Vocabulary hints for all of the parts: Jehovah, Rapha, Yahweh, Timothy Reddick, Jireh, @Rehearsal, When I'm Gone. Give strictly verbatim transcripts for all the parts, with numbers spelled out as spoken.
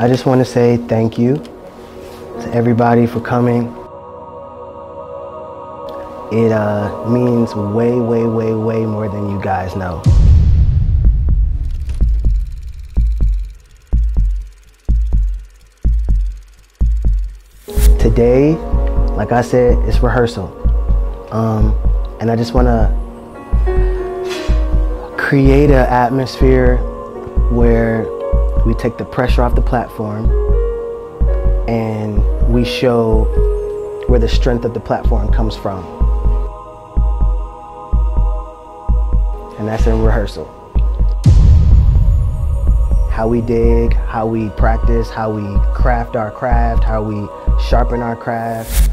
I just want to say thank you to everybody for coming. It uh, means way, way, way, way more than you guys know. Today, like I said, it's rehearsal. Um, and I just want to create an atmosphere where we take the pressure off the platform and we show where the strength of the platform comes from. And that's in rehearsal. How we dig, how we practice, how we craft our craft, how we sharpen our craft.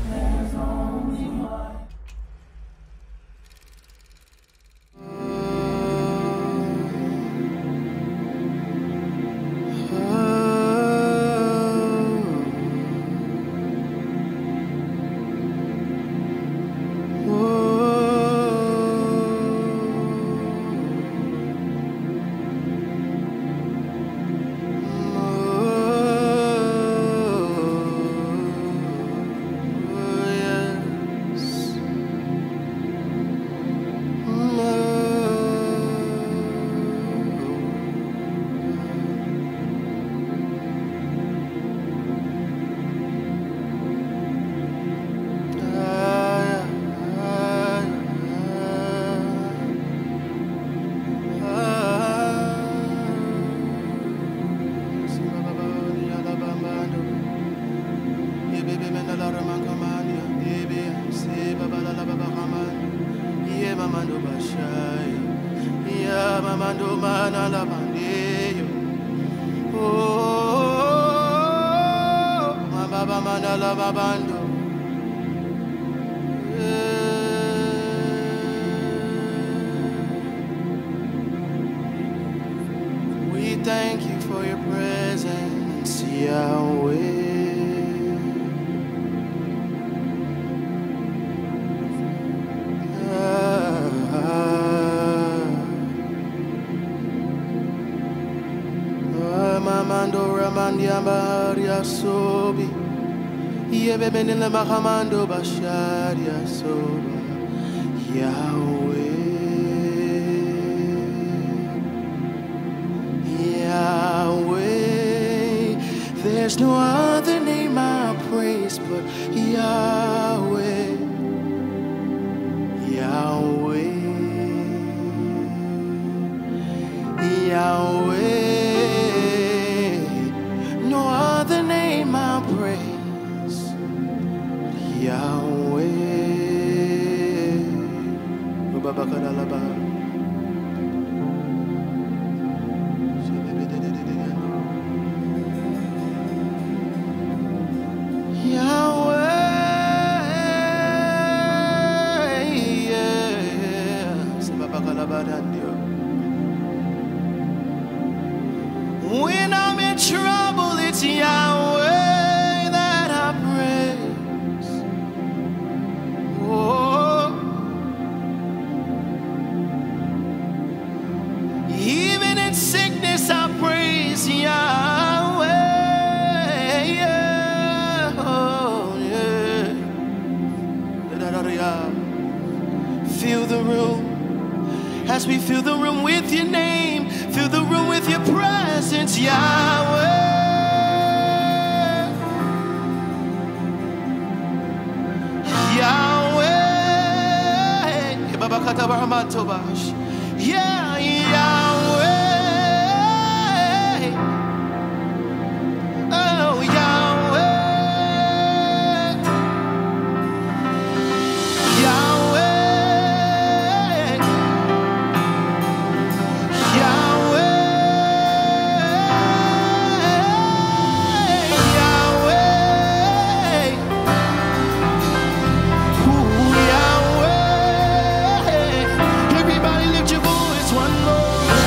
We thank you for your presence, Yahweh. Yahweh, Yahweh, there's no other name I praise but Yahweh, Yahweh, Yahweh. When I'm in trouble, it's Yahweh that I praise. Oh, even in sickness, I praise Yahweh. Yeah. Oh, yeah. Fill the room. As we fill the room with your name, fill the room with your presence, Yahweh. Yahweh. Yeah, Yahweh. Oh, Yahweh. Yahweh. One more.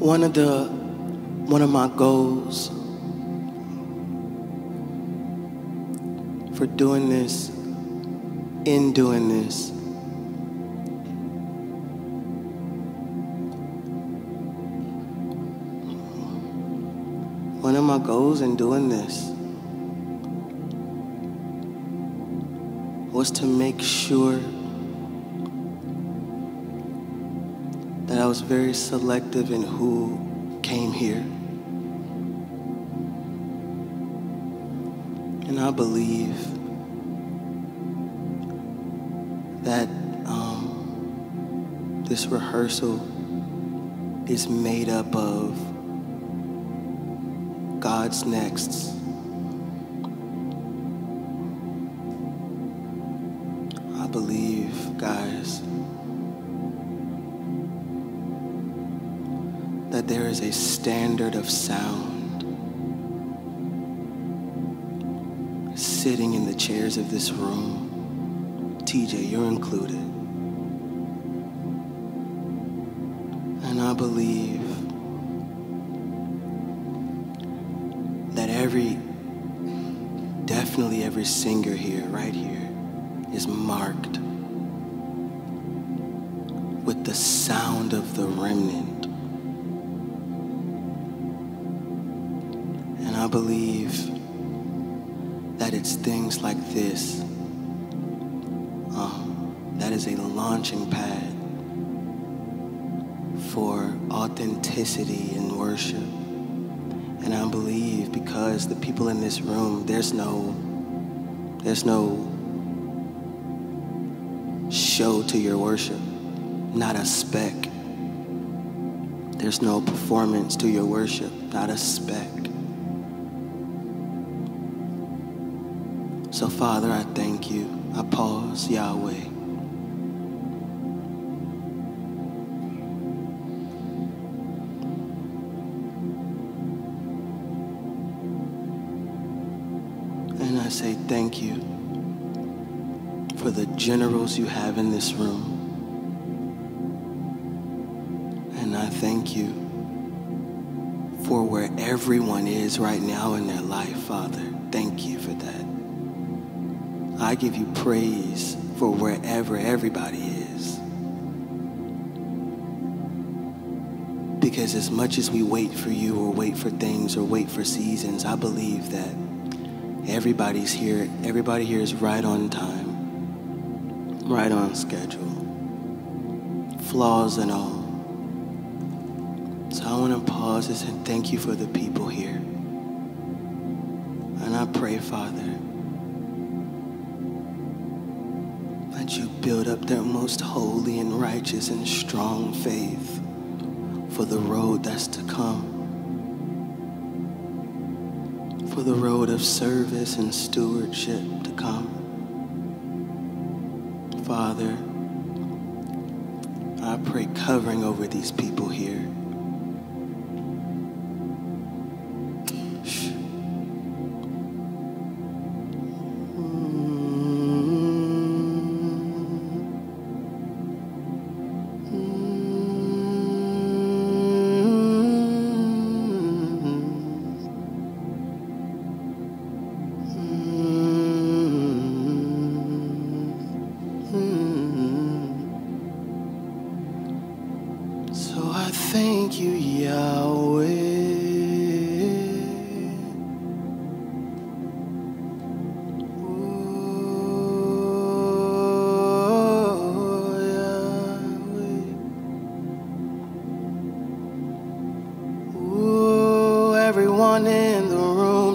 one of the one of my goals for doing this, in doing this, one of my goals in doing this was to make sure that I was very selective in who came here. And I believe that um, this rehearsal is made up of God's nexts. I believe, guys, that there is a standard of sound sitting in the chairs of this room. T J, you're included. And I believe that every, definitely every singer here, right here, is marked with the sound of the remnant. I believe that it's things like this um, that is a launching pad for authenticity in worship. And I believe because the people in this room, there's no, there's no show to your worship, not a speck. There's no performance to your worship, not a speck. So, Father, I thank you. I pause, Yahweh. And I say thank you for the generals you have in this room. And I thank you for where everyone is right now in their life, Father. Thank you for that. I give you praise for wherever everybody is. Because as much as we wait for you or wait for things or wait for seasons, I believe that everybody's here. Everybody here is right on time, right on schedule, flaws and all. So I want to pause this and thank you for the people here. And I pray, Father, you build up their most holy and righteous and strong faith for the road that's to come, for the road of service and stewardship to come. Father, I pray covering over these people here.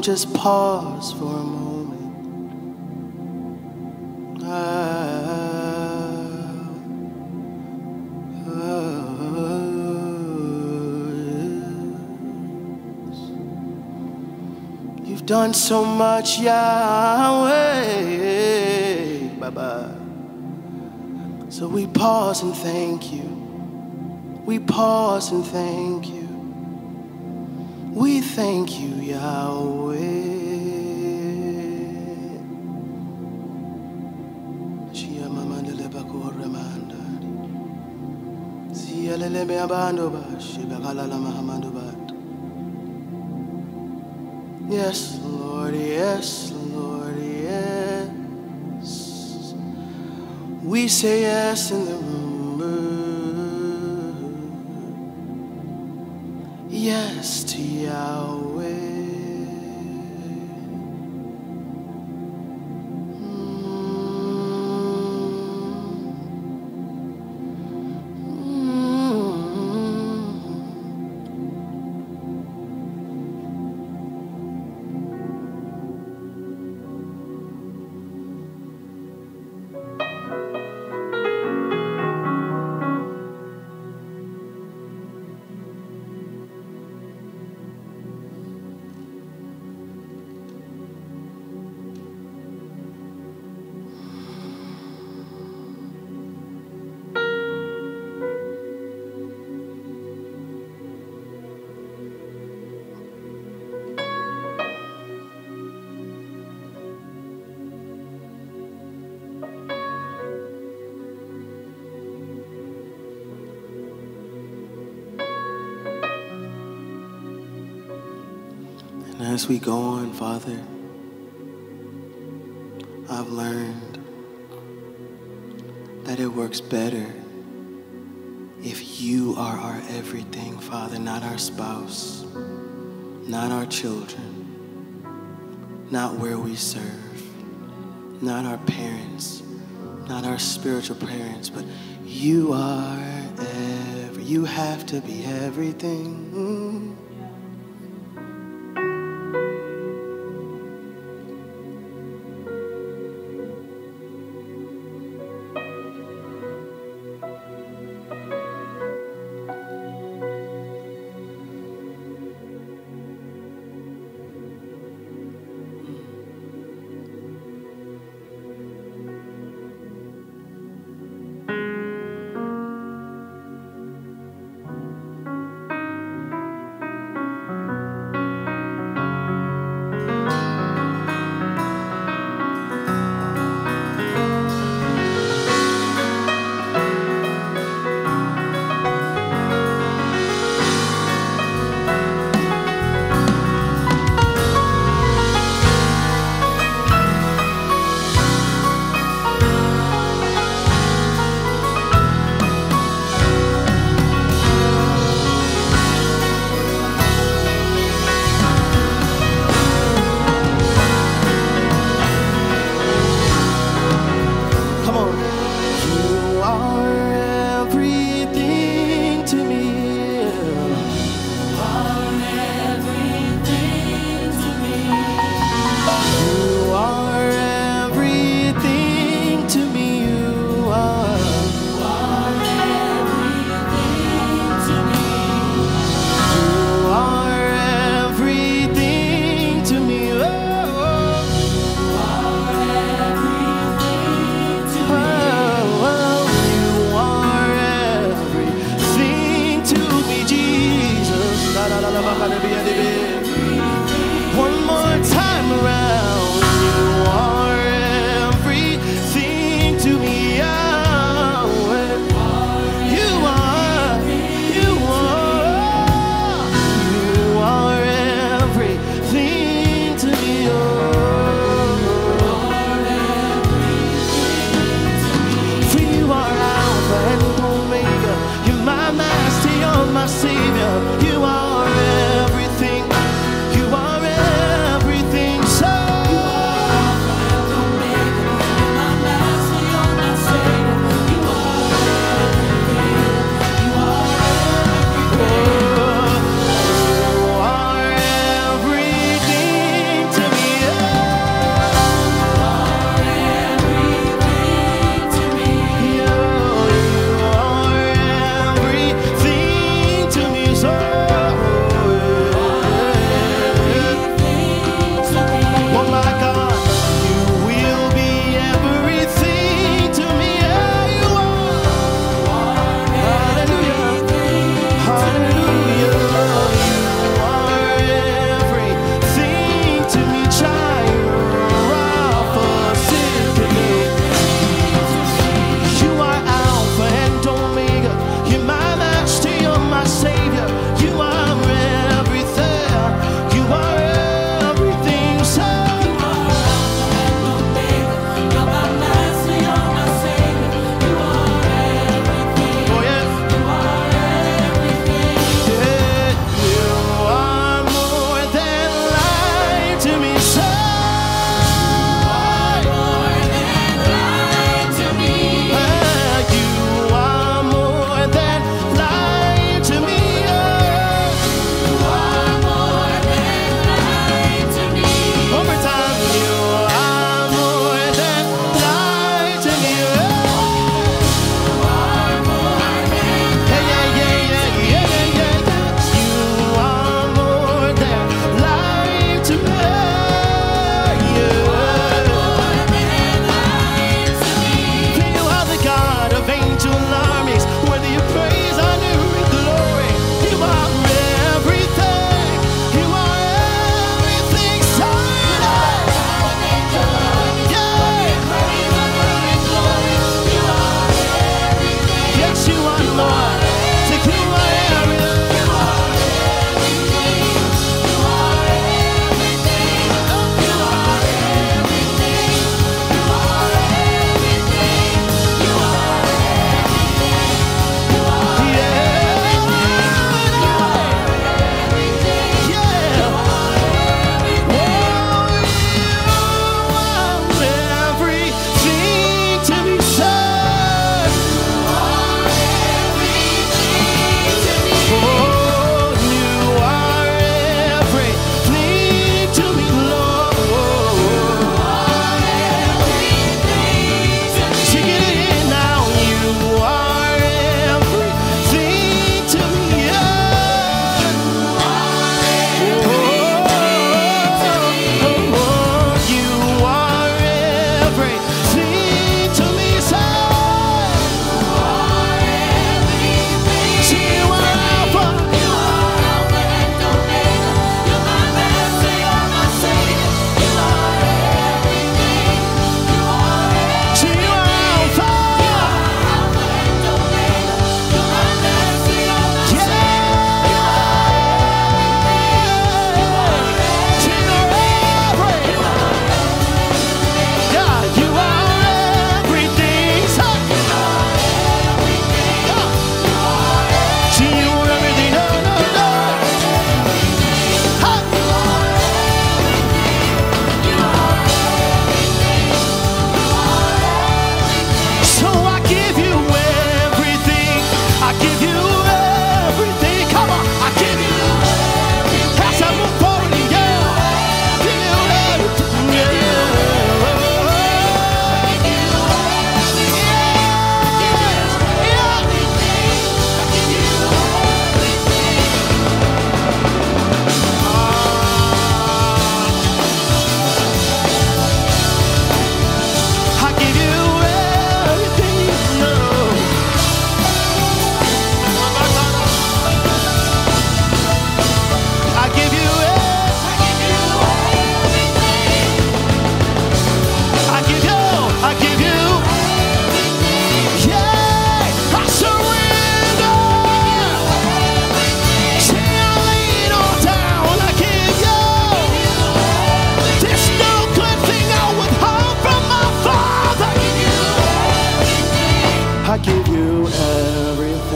Just pause for a moment. Ah, ah, yes. You've done so much, Yahweh. Bye-bye. So we pause and thank you. We pause and thank you. We thank you, Yahweh. Yelelebe abandoba, shibagalala mahamandobat. Yes, Lord, yes, Lord, yes. We say yes in the room. Yes to Yahweh. As we go on, Father, I've learned that it works better if you are our everything, Father, not our spouse, not our children, not where we serve, not our parents, not our spiritual parents, but you are every, you have to be everything. Mm. everything,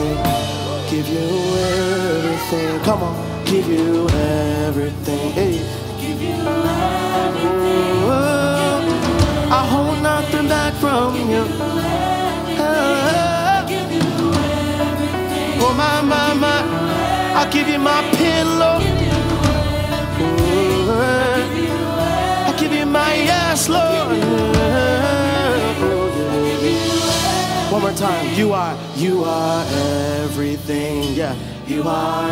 give you everything. Come on, give you everything. Hey, give you everything. Oh, I hold nothing back from you. Oh, oh my, my, my, I give you my pillow. Oh, I give you my yes, Lord. One more time. You are, you are everything. Yeah. You are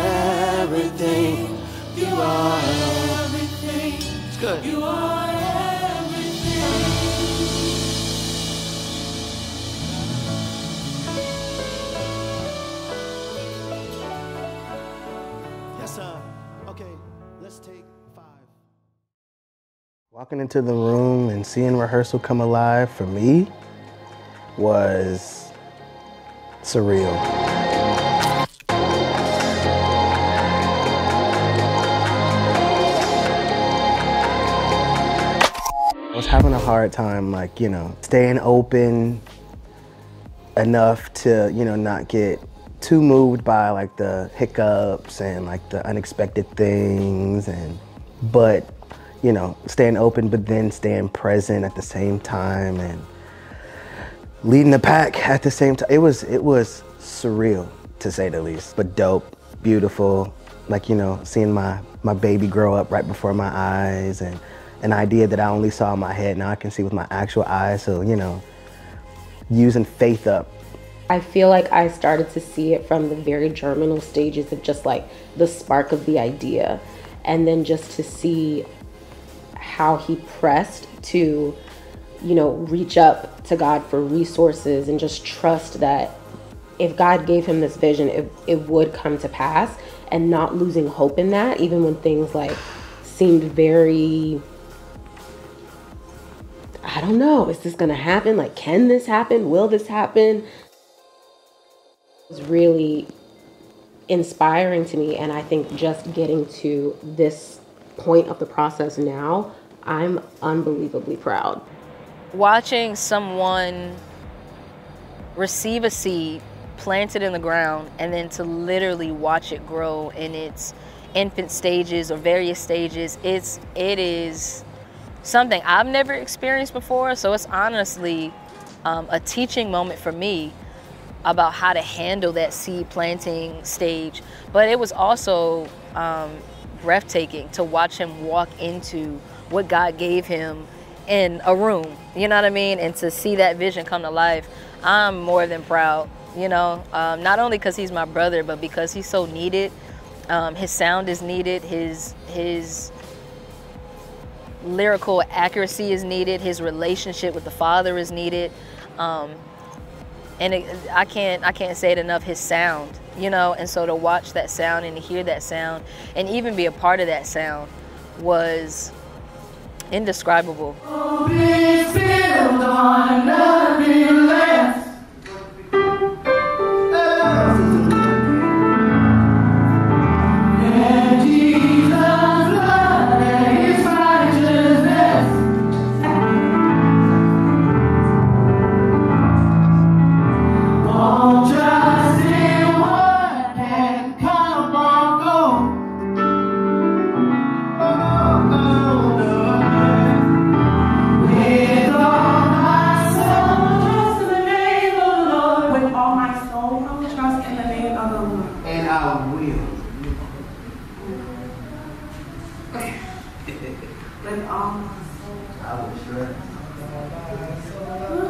everything. You are everything. It's good. You are everything. Yes, sir. Okay. Let's take five. Walking into the room and seeing rehearsal come alive for me was surreal. I was having a hard time, like, you know, staying open enough to, you know, not get too moved by like the hiccups and like the unexpected things, and but, you know, staying open but then staying present at the same time and leading the pack at the same time. It was, it was surreal, to say the least, but dope, beautiful. Like, you know, seeing my, my baby grow up right before my eyes, and an idea that I only saw in my head, now I can see with my actual eyes. So, you know, using faith up. I feel like I started to see it from the very germinal stages of just like the spark of the idea. And then just to see how he pressed to, you know, reach up to God for resources and just trust that if God gave him this vision, it, it would come to pass, and not losing hope in that, even when things like seemed very, I don't know, is this gonna happen? Like, can this happen? Will this happen? It was really inspiring to me. And I think just getting to this point of the process now, I'm unbelievably proud. Watching someone receive a seed, plant it in the ground, and then to literally watch it grow in its infant stages or various stages, it's, it is something I've never experienced before. So it's honestly um, a teaching moment for me about how to handle that seed planting stage. But it was also um, breathtaking to watch him walk into what God gave him in a room, you know what I mean? And to see that vision come to life, I'm more than proud, you know? Um, not only because he's my brother, but because he's so needed. Um, his sound is needed, his, his lyrical accuracy is needed, his relationship with the Father is needed. Um, and it, I, can't, I can't say it enough, his sound, you know? And so to watch that sound and to hear that sound and even be a part of that sound was indescribable.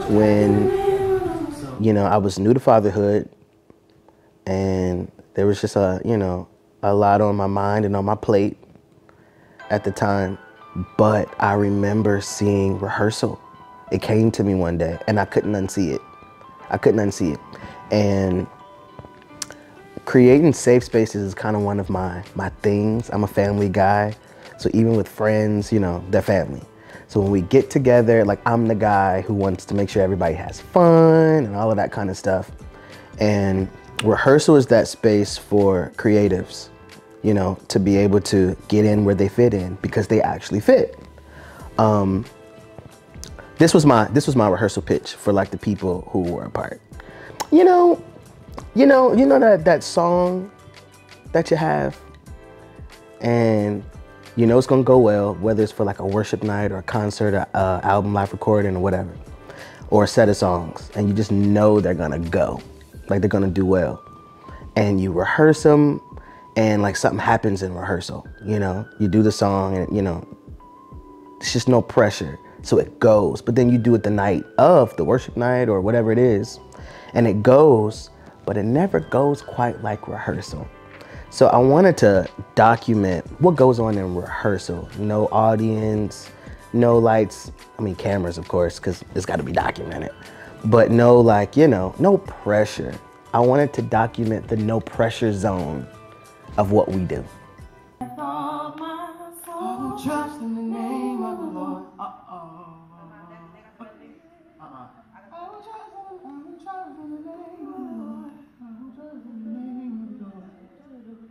When, you know, I was new to fatherhood, and there was just a, you know, a lot on my mind and on my plate at the time. But I remember seeing rehearsal. It came to me one day, and I couldn't unsee it. I couldn't unsee it. And creating safe spaces is kind of one of my, my things. I'm a family guy, so even with friends, you know, they're family. So when we get together, like, I'm the guy who wants to make sure everybody has fun and all of that kind of stuff. And rehearsal is that space for creatives, you know, to be able to get in where they fit in, because they actually fit. Um, this was my, this was my rehearsal pitch for like the people who were a part. You know, You know, you know that, that song that you have and you know it's gonna go well, whether it's for like a worship night or a concert, or uh, album live recording or whatever, or a set of songs, and you just know they're gonna go, like they're gonna do well. And you rehearse them and like something happens in rehearsal, you know? You do the song and you know, it's just no pressure, so it goes. But then you do it the night of, the worship night or whatever it is, and it goes, but it never goes quite like rehearsal. So I wanted to document what goes on in rehearsal. No audience, no lights, I mean cameras of course, because it's gotta be documented. But no like, you know, no pressure. I wanted to document the no pressure zone of what we do. Trust in the name of the Lord. Uh-oh. Uh-uh.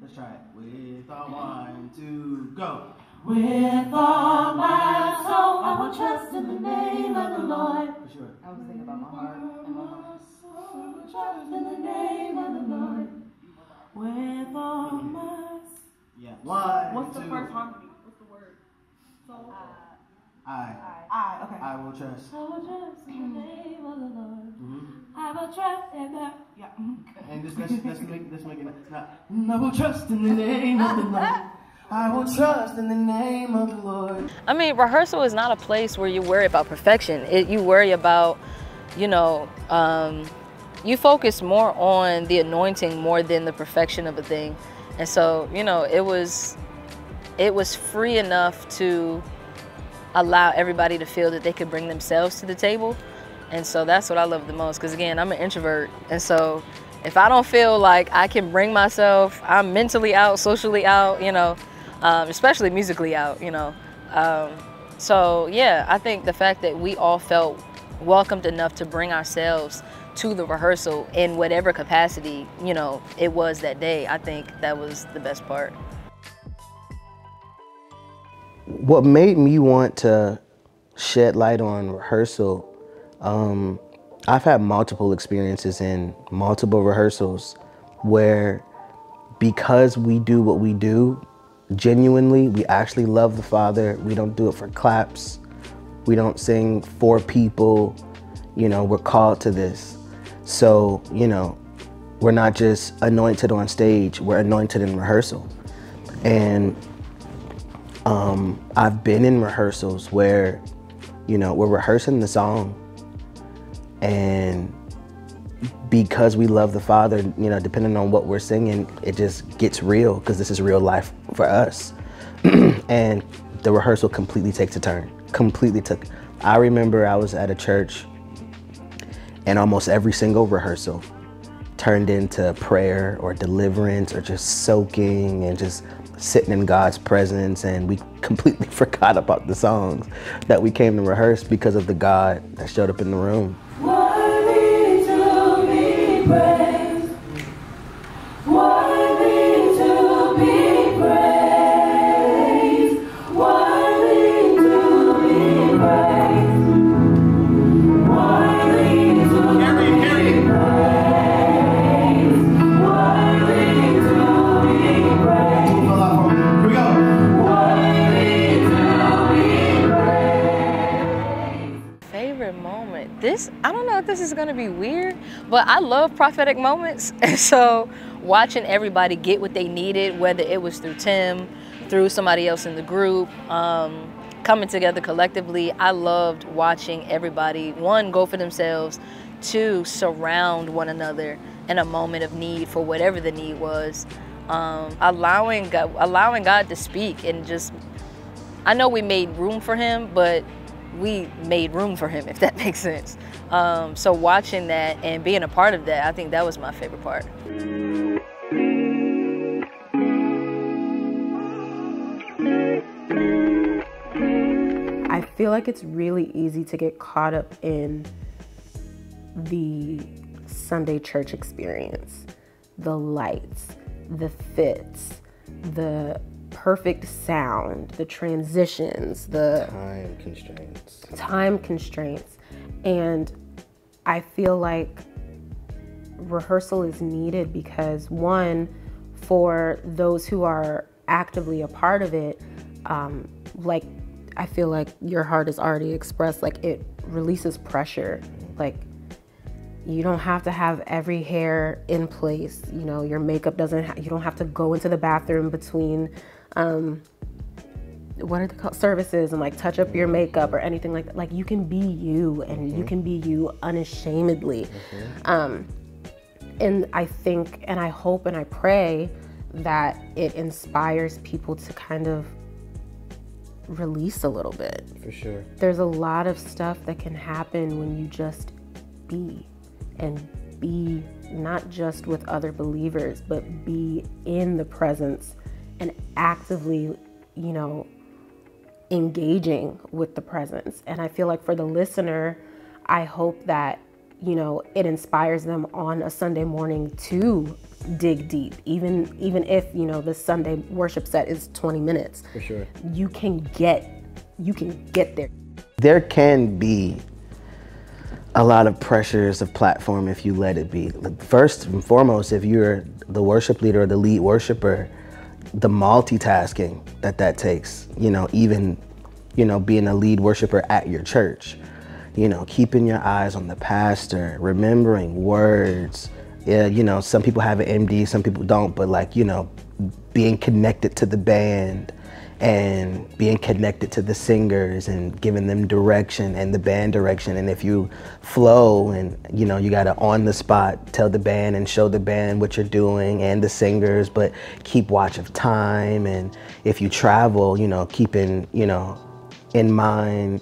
Let's try it. With a one, two, go. With all my soul, I will trust in the name of the Lord. For sure. I was thinking about my heart and my heart. I will trust in the name of the Lord. With all my... Yeah. One, what's the first harmony? I, I, I, okay. I will trust. I will trust in the name of the Lord. Mm-hmm. I will trust in the. Yeah. Mm-hmm. And just let's let's make let's make it. Now. I will trust in the name of the Lord. I will trust in the name of the Lord. I mean, rehearsal is not a place where you worry about perfection. It, you worry about, you know, um, you focus more on the anointing more than the perfection of a thing, and so you know it was. It was free enough to allow everybody to feel that they could bring themselves to the table. And so that's what I love the most, because again, I'm an introvert. And so if I don't feel like I can bring myself, I'm mentally out, socially out, you know, um, especially musically out, you know. Um, so yeah, I think the fact that we all felt welcomed enough to bring ourselves to the rehearsal in whatever capacity, you know, it was that day, I think that was the best part. What made me want to shed light on rehearsal, um, I've had multiple experiences in multiple rehearsals where because we do what we do, genuinely, we actually love the Father. We don't do it for claps. We don't sing for people. You know, we're called to this. So, you know, we're not just anointed on stage, we're anointed in rehearsal. And Um, I've been in rehearsals where, you know, we're rehearsing the song, and because we love the Father, you know, depending on what we're singing, it just gets real because this is real life for us. And the rehearsal completely takes a turn, completely took. I remember I was at a church and almost every single rehearsal turned into prayer or deliverance or just soaking and just sitting in God's presence, and we completely forgot about the songs that we came to rehearse because of the God that showed up in the room. Worthy to be praised. Worthy to be praised. Worthy to be praised. Worthy to be praised. This, I don't know if this is gonna be weird, but I love prophetic moments. And so watching everybody get what they needed, whether it was through Tim, through somebody else in the group, um, coming together collectively, I loved watching everybody, one, go for themselves, two, surround one another in a moment of need for whatever the need was. Um, allowing God, allowing God to speak, and just, I know we made room for him, but we made room for him, if that makes sense. Um, so watching that and being a part of that, I think that was my favorite part. I feel like it's really easy to get caught up in the Sunday church experience, the lights, the fits, the perfect sound, the transitions, the time constraints. Time constraints. And I feel like rehearsal is needed because, one, for those who are actively a part of it, um, like I feel like your heart is already expressed, like it releases pressure. Like you don't have to have every hair in place, you know, your makeup doesn't, ha you don't have to go into the bathroom between, um, what are they called, services, and like touch up your makeup or anything like that. Like you can be you, and mm-hmm. you can be you unashamedly. Mm-hmm. um, and I think, and I hope, and I pray that it inspires people to kind of release a little bit. For sure. There's a lot of stuff that can happen when you just be, and be not just with other believers, but be in the presence and actively, you know, engaging with the presence. And I feel like for the listener, I hope that, you know, it inspires them on a Sunday morning to dig deep, even even if, you know, the Sunday worship set is twenty minutes. For sure. You can get, you can get there. There can be a lot of pressures of platform if you let it be. First and foremost, if you're the worship leader or the lead worshiper, the multitasking that that takes, you know, even, you know, being a lead worshiper at your church, you know, keeping your eyes on the pastor, remembering words. Yeah, you know, some people have an M D, some people don't, but like, you know, being connected to the band and being connected to the singers and giving them direction and the band direction. And if you flow and, you know, you got to on the spot tell the band and show the band what you're doing and the singers, but keep watch of time. And if you travel, you know, keeping, you know, in mind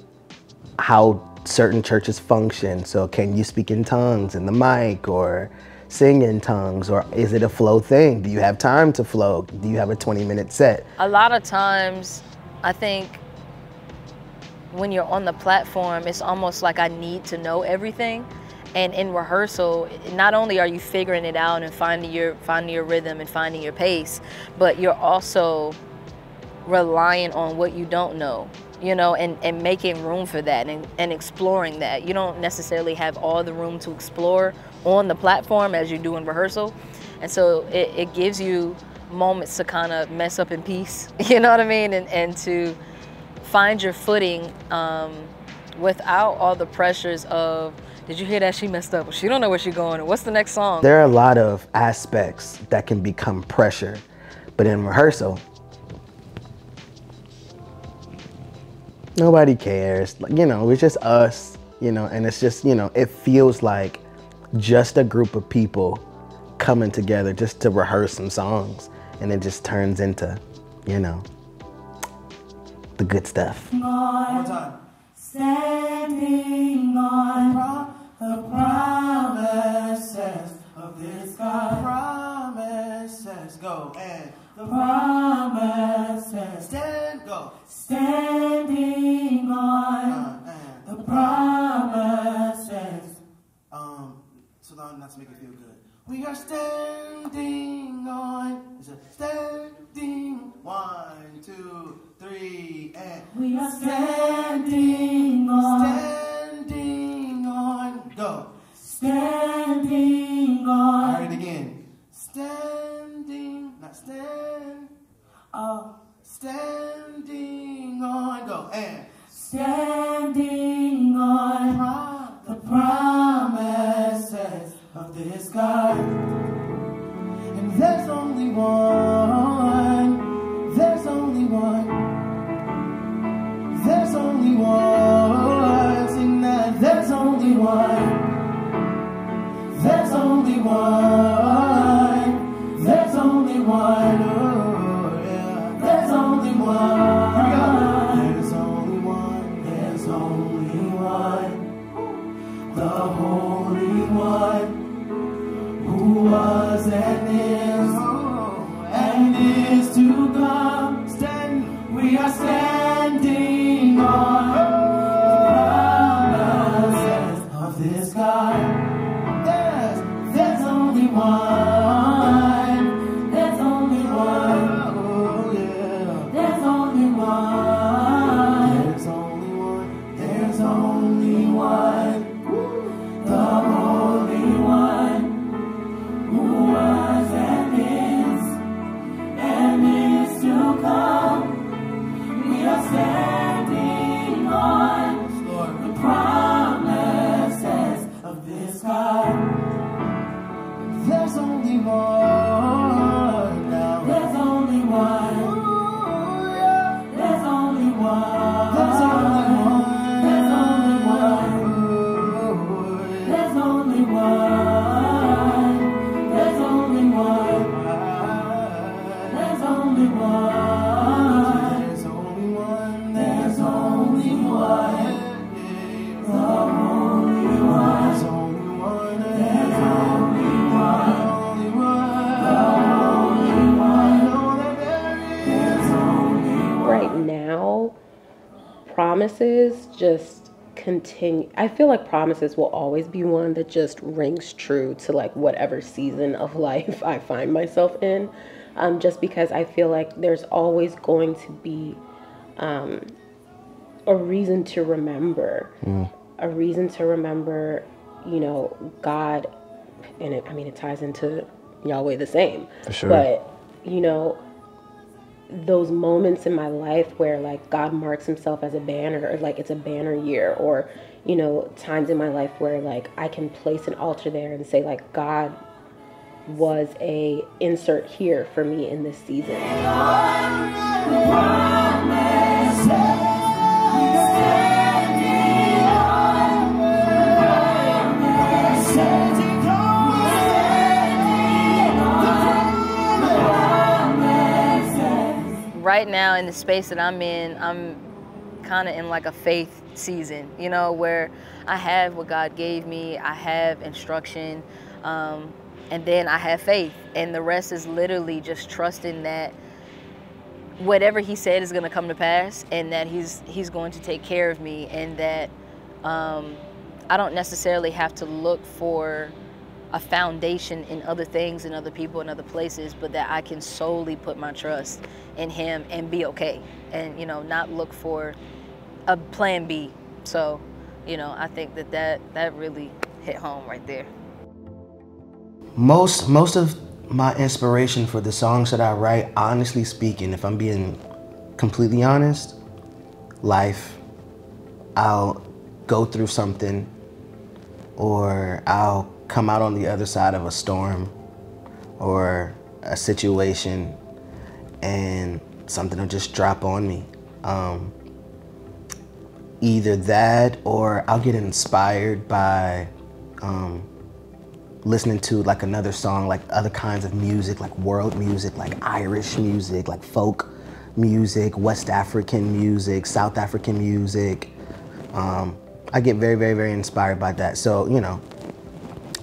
how certain churches function. So can you speak in tongues in the mic, or sing in tongues, or is it a flow thing? Do you have time to flow? Do you have a twenty minute set? A lot of times, I think when you're on the platform, it's almost like I need to know everything. And in rehearsal, not only are you figuring it out and finding your, finding your rhythm and finding your pace, but you're also relying on what you don't know, you know, and, and making room for that and, and exploring that. You don't necessarily have all the room to explore on the platform as you do in rehearsal. And so it, it gives you moments to kind of mess up in peace, you know what I mean? And, and to find your footing um, without all the pressures of, did you hear that? She messed up. She don't know where she's going. What's the next song? There are a lot of aspects that can become pressure, but in rehearsal, nobody cares, like, you know, it's just us, you know, and it's just, you know, it feels like just a group of people coming together just to rehearse some songs, and it just turns into, you know, the good stuff. One more time. Standing on the promises of this God. Promises, go, and the promises, stand, go. Standing on the promises. Um, so long not to make it feel good. We are standing on. Is it standing? One, two, three, and. We are standing on. Standing on. Go. Standing on. All right, again. Standing, not stand. Oh. Standing on, go, and standing on the promises of this God. And there's only one, there's only one, there's only one, sing that, there's only one, there's only one, there's only one. There's only one, the Holy One, promises just continue. I feel like promises will always be one that just rings true to like whatever season of life I find myself in. Um, just because I feel like there's always going to be um, a reason to remember, mm. a reason to remember, you know, God. And it, I mean, it ties into Yahweh the same. For sure. But, you know, those moments in my life where like God marks himself as a banner, or like it's a banner year, or, you know, times in my life where like I can place an altar there and say like, God was a insert here for me in this season. Right now, in the space that I'm in, I'm kind of in like a faith season, you know, where I have what God gave me, I have instruction, um, and then I have faith, and the rest is literally just trusting that whatever he said is going to come to pass, and that he's he's going to take care of me, and that um, I don't necessarily have to look for a foundation in other things and other people and other places, but that I can solely put my trust in him and be okay, and, you know, not look for a plan B. So, you know, I think that that, that really hit home right there. Most most of my inspiration for the songs that I write, honestly speaking, if I'm being completely honest, life. I'll go through something, or I'll come out on the other side of a storm or a situation, and something will just drop on me. Um, either that, or I'll get inspired by um, listening to like another song, like other kinds of music, like world music, like Irish music, like folk music, West African music, South African music. Um, I get very, very, very inspired by that. So, you know,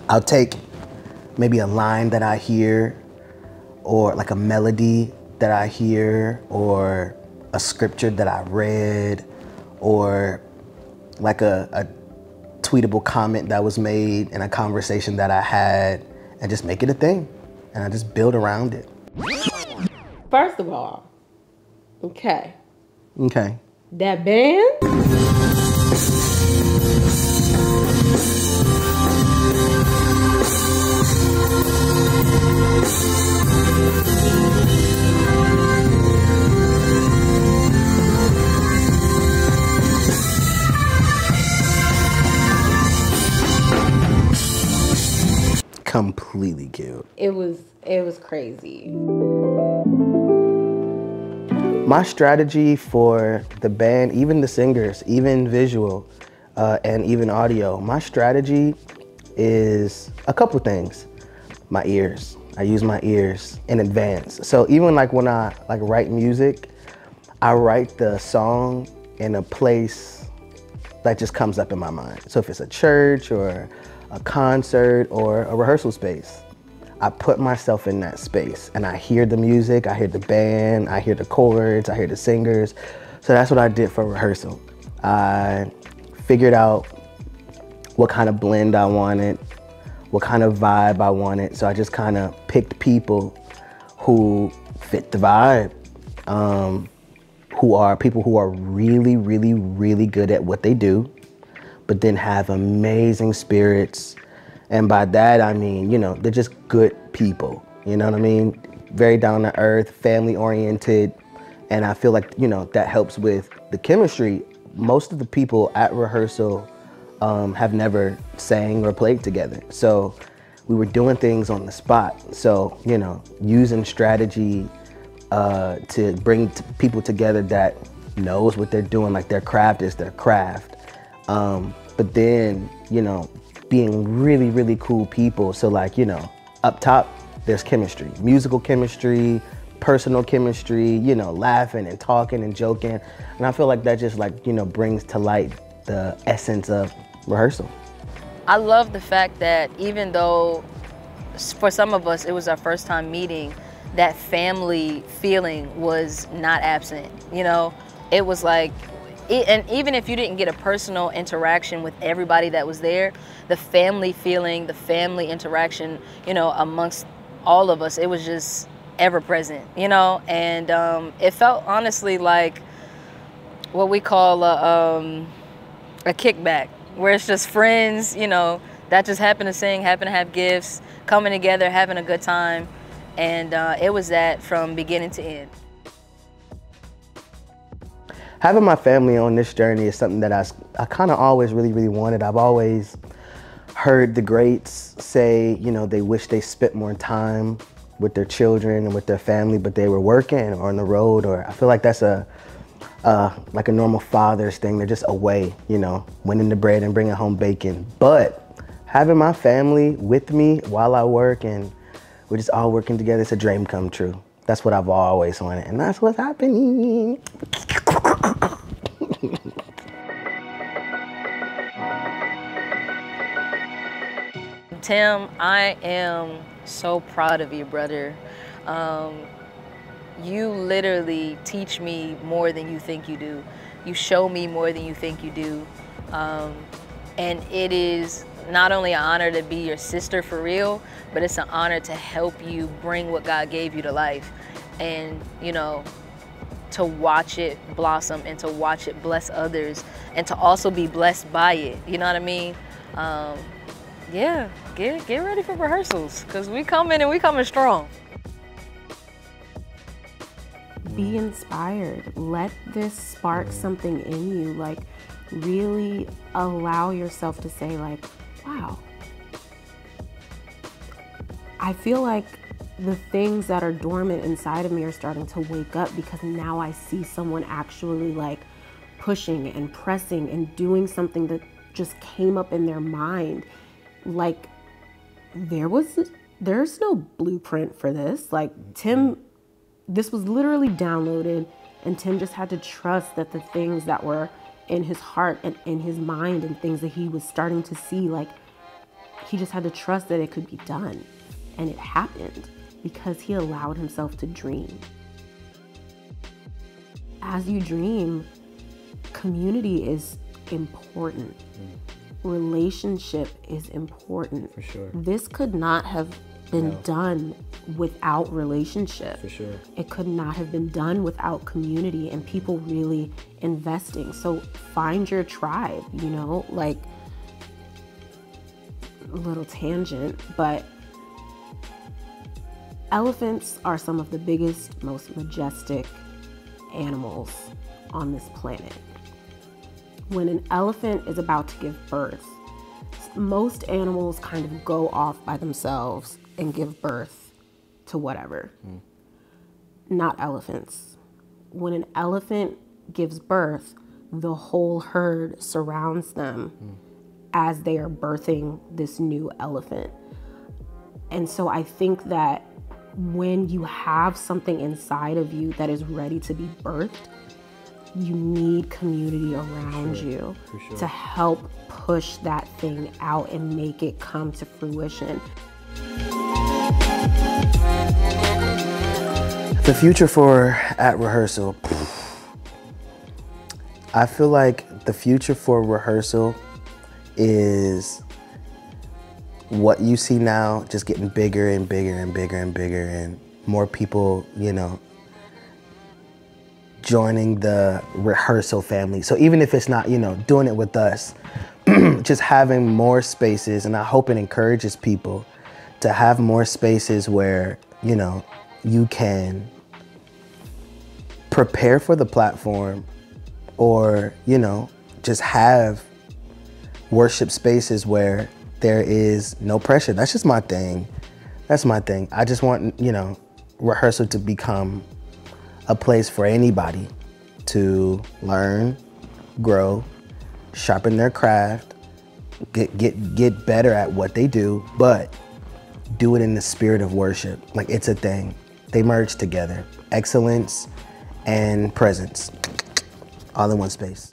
I'll take maybe a line that I hear, or like a melody that I hear, or a scripture that I read, or like a, a tweetable comment that was made in a conversation that I had, and just make it a thing, and I just build around it. First of all, okay. Okay. That band? Completely killed. It was, it was crazy. My strategy for the band, even the singers, even visual, uh, and even audio, my strategy is a couple things. My ears. I use my ears in advance. So even like when I like write music, I write the song in a place that just comes up in my mind. So if it's a church or a concert or a rehearsal space, I put myself in that space and I hear the music, I hear the band, I hear the chords, I hear the singers. So that's what I did for rehearsal. I figured out what kind of blend I wanted, what kind of vibe I wanted. So I just kind of picked people who fit the vibe, um, who are people who are really, really, really good at what they do, but then have amazing spirits. And by that, I mean, you know, they're just good people. You know what I mean? Very down to earth, family oriented. And I feel like, you know, that helps with the chemistry. Most of the people at rehearsal um, have never sang or played together. So we were doing things on the spot. So, you know, using strategy uh, to bring t people together that knows what they're doing, like their craft is their craft. Um, but then, you know, being really, really cool people. So like, you know, up top, there's chemistry, musical chemistry, personal chemistry, you know, laughing and talking and joking. And I feel like that just like, you know, brings to light the essence of rehearsal. I love the fact that even though for some of us, it was our first time meeting, that family feeling was not absent. You know, it was like, And even if you didn't get a personal interaction with everybody that was there, the family feeling, the family interaction, you know, amongst all of us, it was just ever present, you know. And um, it felt honestly like what we call a, um, a kickback, where it's just friends, you know, that just happen to sing, happen to have gifts, coming together, having a good time. And uh, it was that from beginning to end. Having my family on this journey is something that I, I kind of always really, really wanted. I've always heard the greats say, you know, they wish they spent more time with their children and with their family, but they were working or on the road, or I feel like that's a, uh, like a normal father's thing. They're just away, you know, winning the bread and bringing home bacon. But having my family with me while I work and we're just all working together, it's a dream come true. That's what I've always wanted, and that's what's happening. Tim, I am so proud of you, brother. Um, you literally teach me more than you think you do. You show me more than you think you do. Um, and it is not only an honor to be your sister for real, but it's an honor to help you bring what God gave you to life. And, you know, to watch it blossom and to watch it bless others and to also be blessed by it. You know what I mean? Um, Yeah, get, get ready for rehearsals, because we coming and we coming strong. Be inspired. Let this spark something in you. Like, really allow yourself to say, like, wow. I feel like the things that are dormant inside of me are starting to wake up, because now I see someone actually, like, pushing and pressing and doing something that just came up in their mind. Like, there was, there's no blueprint for this. Like, Tim, this was literally downloaded, and Tim just had to trust that the things that were in his heart and in his mind and things that he was starting to see, like, he just had to trust that it could be done. And it happened because he allowed himself to dream. As you dream, community is important. Relationship is important. For sure. This could not have been no. done without relationship. For sure. It could not have been done without community and people really investing. So find your tribe, you know, like, a little tangent, but elephants are some of the biggest, most majestic animals on this planet. When an elephant is about to give birth, most animals kind of go off by themselves and give birth to whatever. Mm. Not elephants. When an elephant gives birth, the whole herd surrounds them mm. as they are birthing this new elephant. And so I think that when you have something inside of you that is ready to be birthed, you need community around sure. you sure. to help push that thing out and make it come to fruition. The future for At Rehearsal. I feel like the future for rehearsal is what you see now, just getting bigger and bigger and bigger and bigger, and more people, you know, joining the rehearsal family. So even if it's not, you know, doing it with us, just having more spaces, and I hope it encourages people to have more spaces where, you know, you can prepare for the platform, or, you know, just have worship spaces where there is no pressure. That's just my thing. That's my thing. I just want, you know, rehearsal to become a place for anybody to learn, grow, sharpen their craft, get, get, get better at what they do, but do it in the spirit of worship. Like, it's a thing. They merge together. Excellence and presence, all in one space.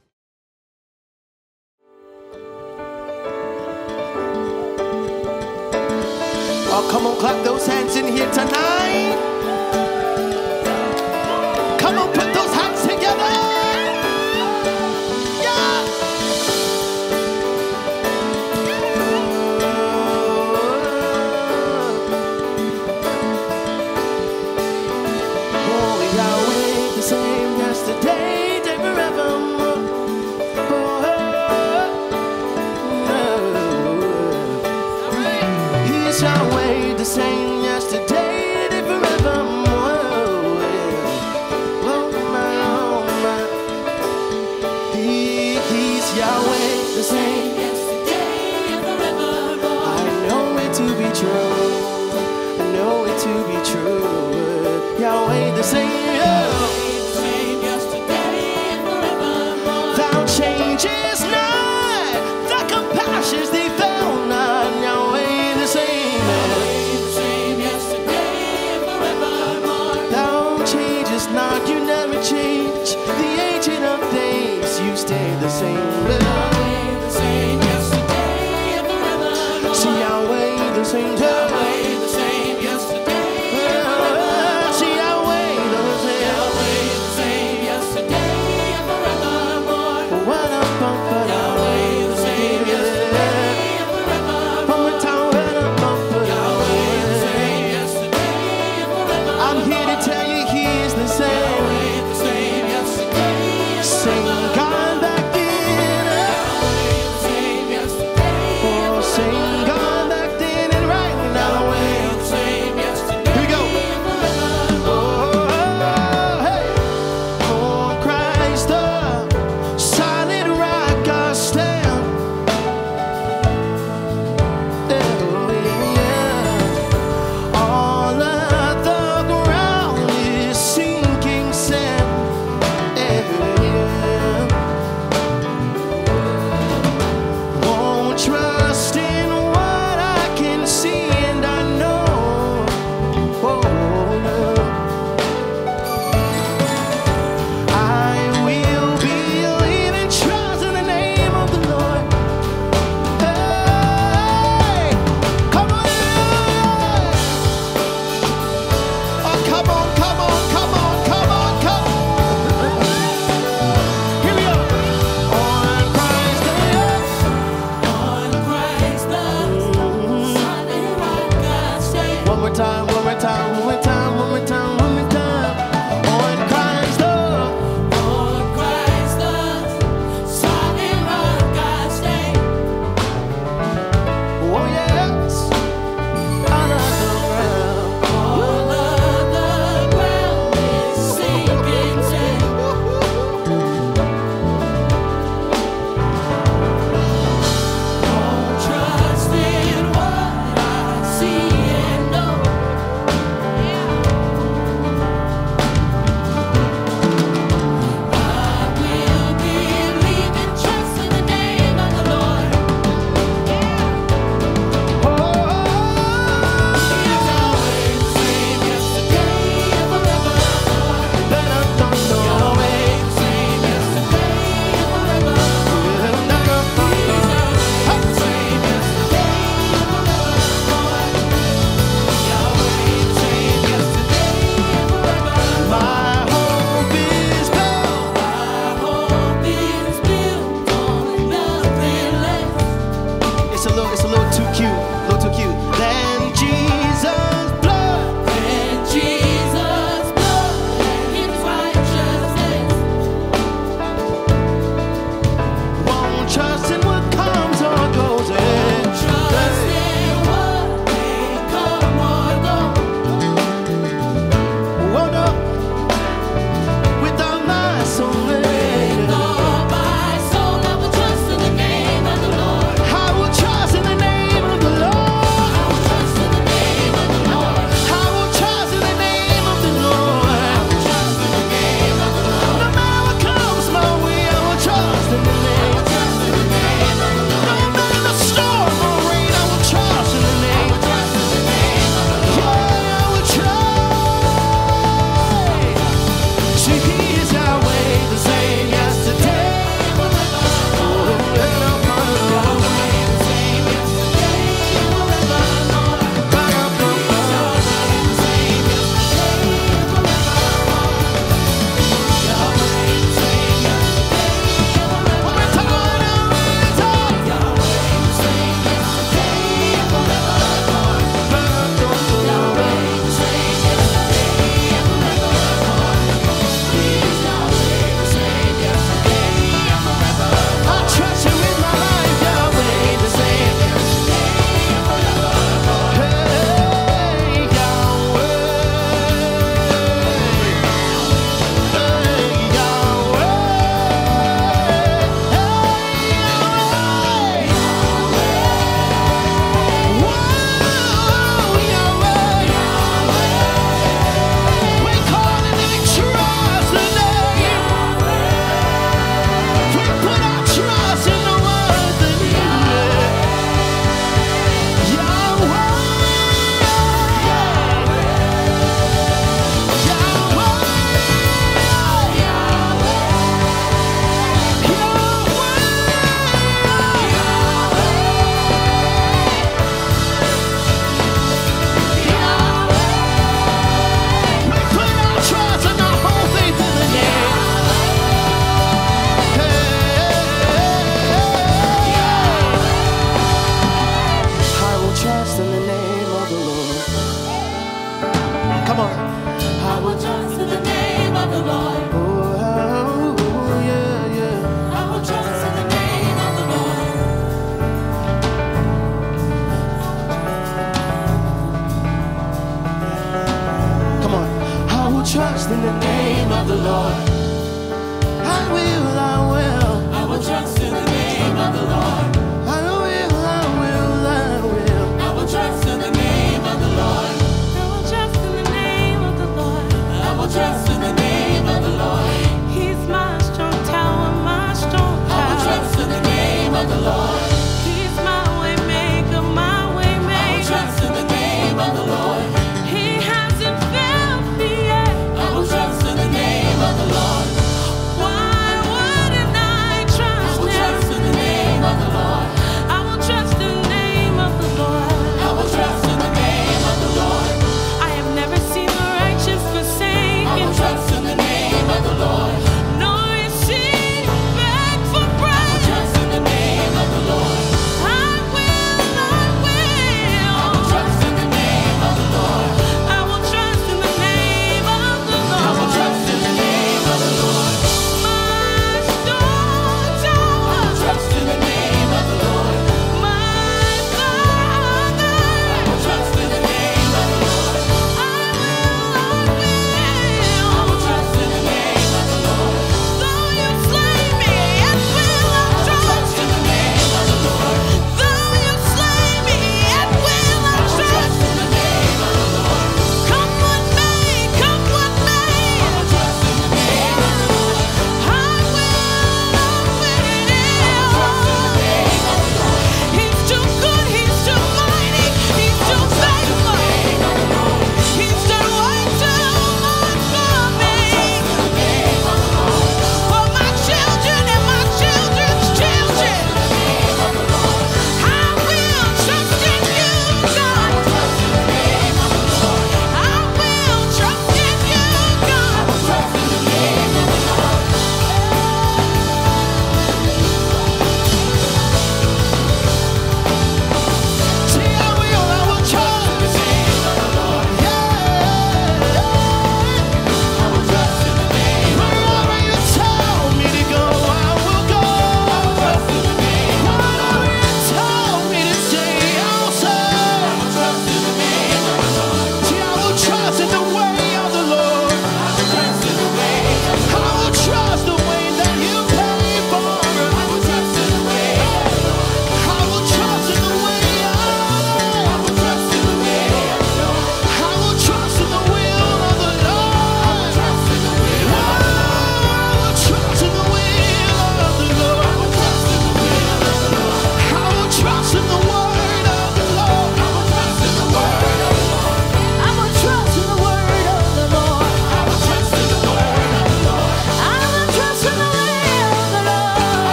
Oh, come on, clap those hands in here tonight. Come on, put those hands together. to be true. Yahweh the Savior, same yesterday and forever. Thou changest not, thy compassions they fail not. Yahweh the Savior, same yesterday and forevermore. Thou changest not, you never change. The Ancient of Days, you stay the same. Yahweh the same yesterday and forevermore. See, Yahweh the same. Yahweh the same yesterday. See, Yahweh the same. Come on. I will trust in the name of the Lord. Oh, oh yeah, yeah. I will trust in the name of the Lord. Come on. I will trust in the name of the Lord. I will, I will. I will trust in the name of the Lord. I will, I will, I will. I will trust in the name of the Lord. I will trust in the name of the Lord. He's my strong tower, my strong tower. I will trust in the name of the Lord. He's my way maker, my way maker. I will trust in the name of the Lord. He hasn't failed me yet. I will trust in the name of the Lord. Why wouldn't I trust him?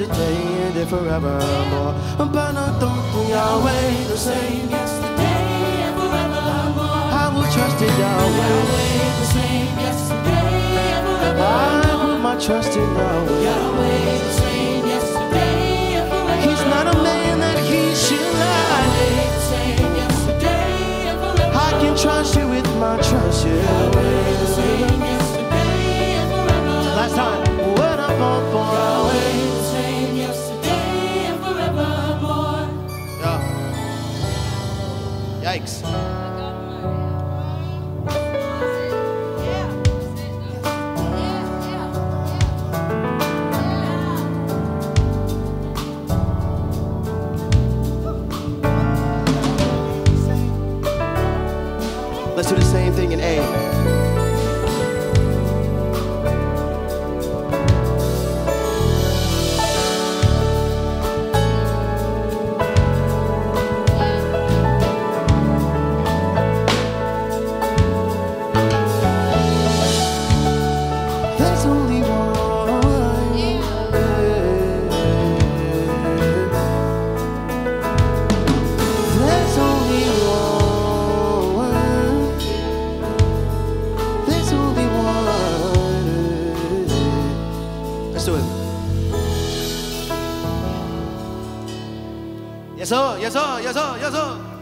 yesterday and forevermore. Yahweh the same yesterday and forevermore. I will trust in Yahweh. Yahweh the same yesterday and forevermore. I will my trust in Yahweh. Yahweh the same yesterday and forevermore. He's not a man that he should lie. Yahweh the same yesterday and forevermore. I can trust you with my trust. Yeah. Yahweh the same yesterday and forevermore. Last time. What I'm on for. Yahweh the same yesterday and forevermore. Yeah. Yikes. Let's do the same thing in A. There's only one. Yeah. There's only one. Yes, sir, yes, sir, yes, sir, yes, sir. There's only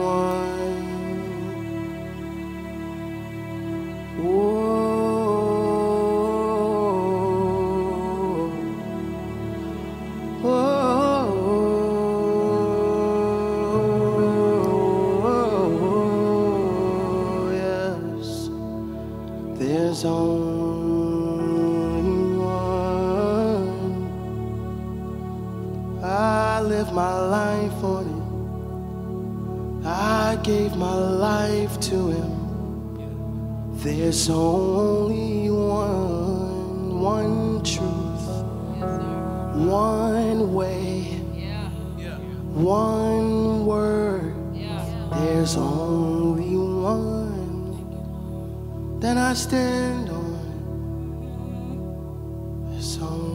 one. Whoa. Whoa. Yes, there's only. I live my life for Him. I gave my life to Him. There's only one, one truth, one way, one word. There's only one that I stand on. There's only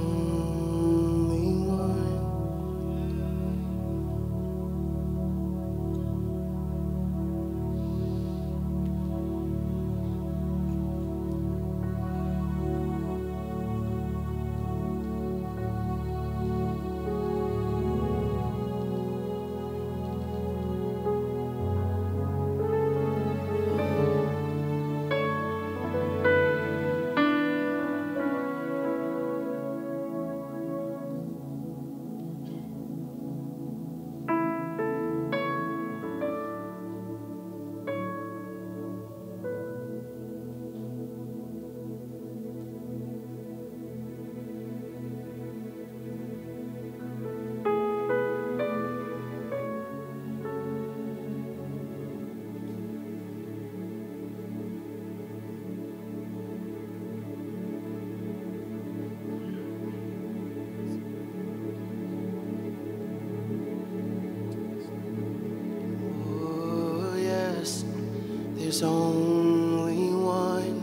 there's only one,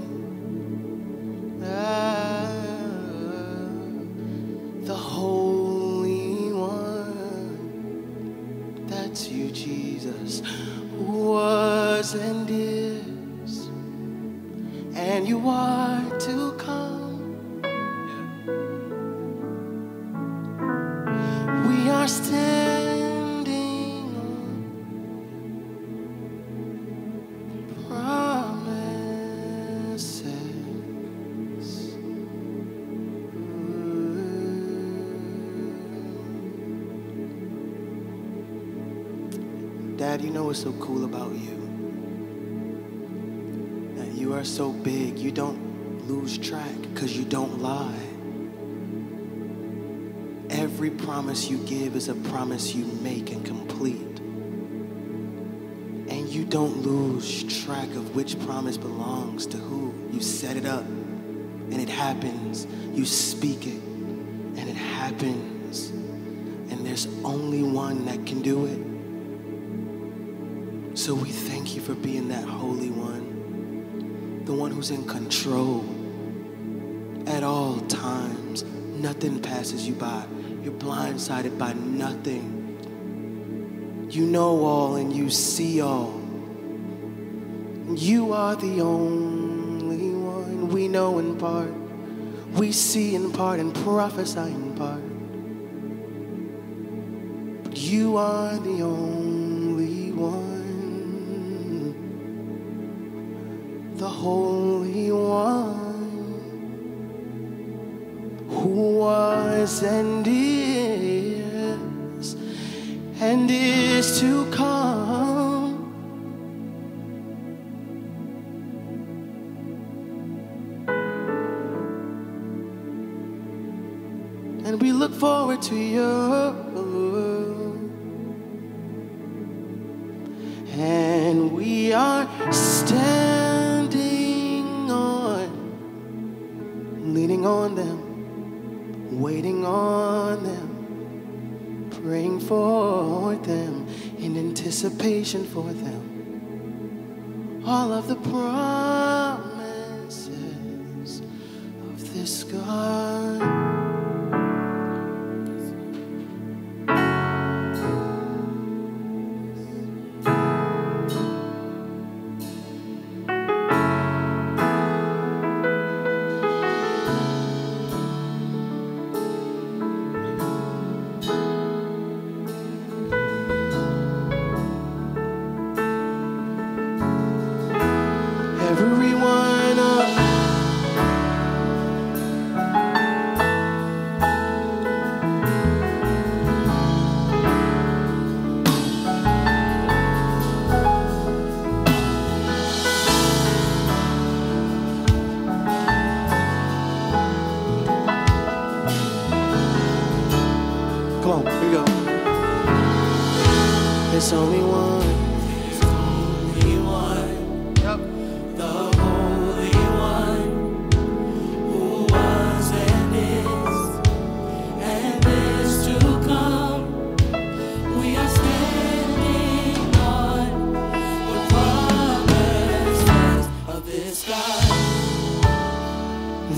ah, the Holy One, that's you, Jesus, who was and is, and you are to come. We are still Dad, you know what's so cool about you? That you are so big, you don't lose track because you don't lie. Every promise you give is a promise you make and complete. And you don't lose track of which promise belongs to who. You set it up and it happens. You speak it and it happens. And there's only one that can do it. So we thank you for being that Holy One. the one who's in control at all times. Nothing passes you by. You're blindsided by nothing. You know all and you see all. You are the only one. We know in part, we see in part, and prophesy in part. But you are the only one, the Holy One, who was and is and is to come. And we look forward to you. And we are standing on, leaning on them, waiting on them, praying for them, in anticipation for them. All of the promises of this God.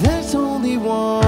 There's only one.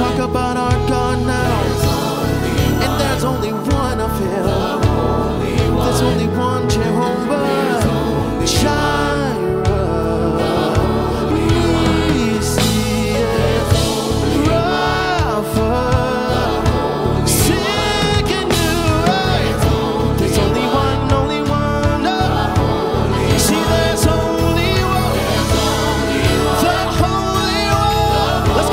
talk about our God now. There's and there's only one of Him. The one. There's only one Jehovah. Only Jireh. Only He's the Rapha. Seeking you right. There's only one, only one. No. See, there's only one. There's only one. The Holy One. Let's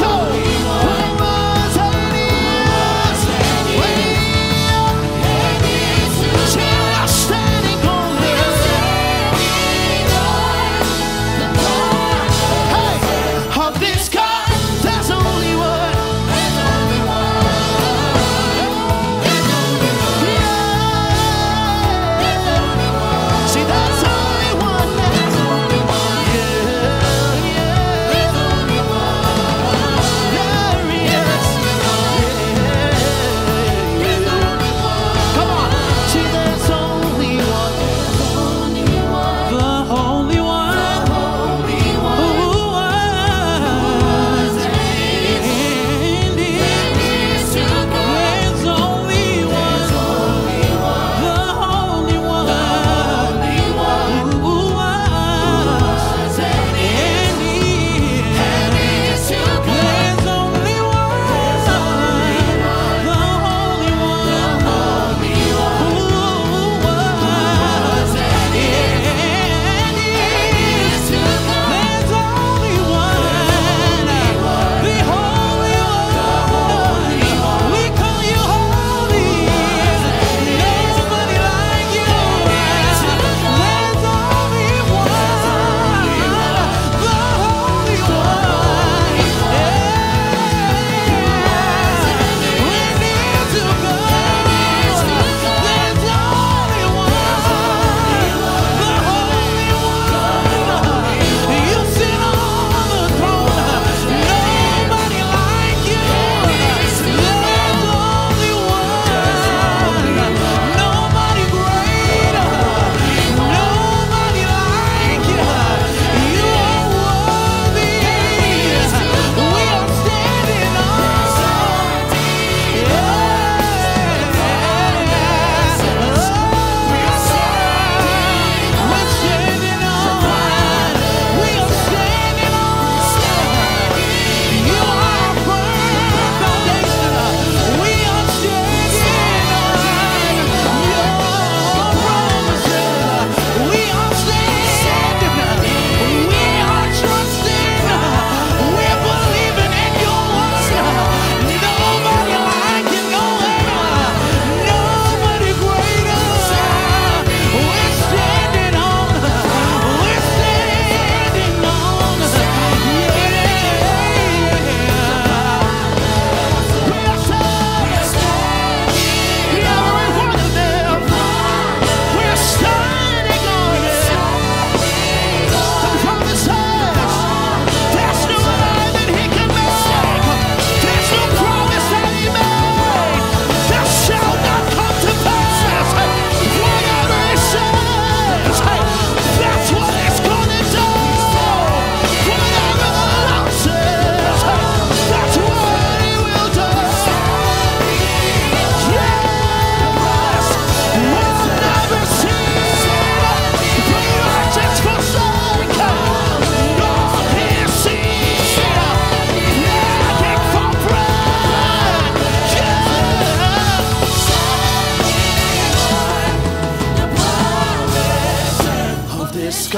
go.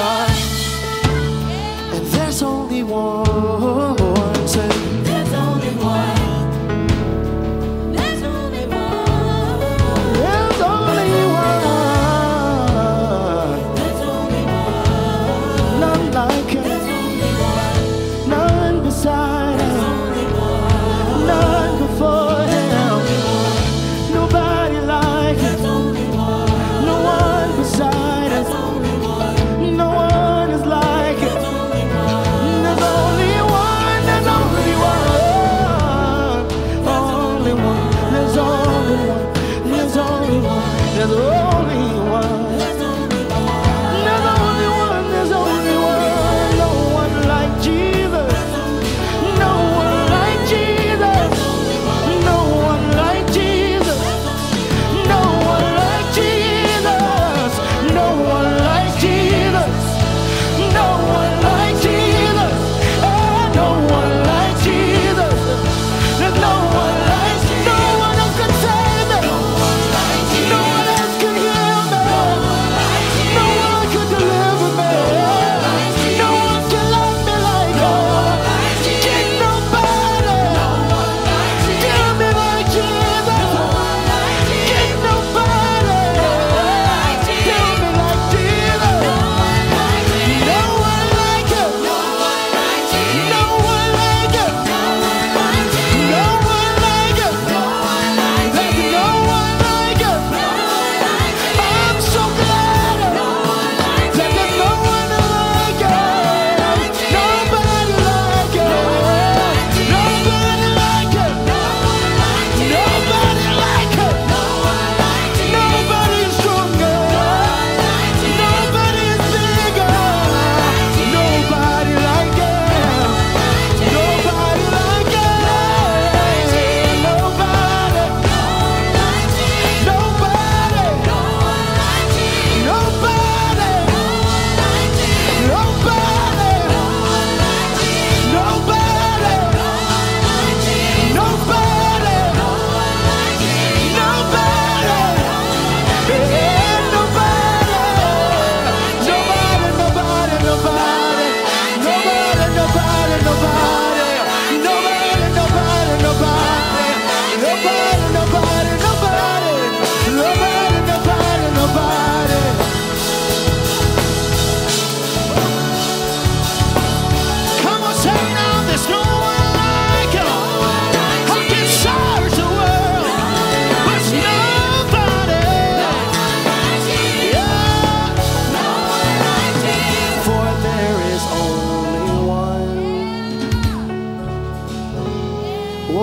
There's only one.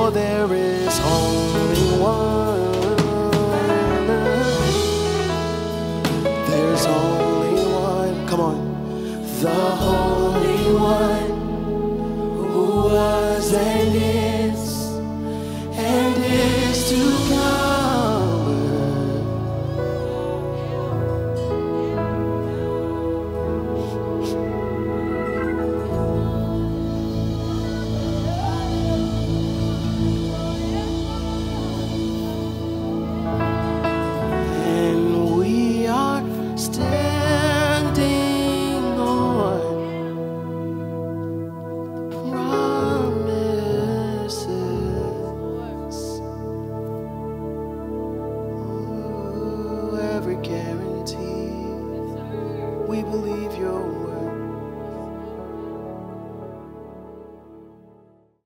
for there is only one. There's only one. Come on. The Holy One who was and is.